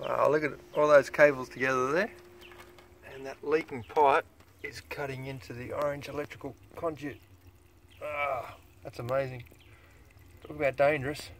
Wow, look at all those cables together there. And that leaking pipe is cutting into the orange electrical conduit. Ah, that's amazing. Talk about dangerous.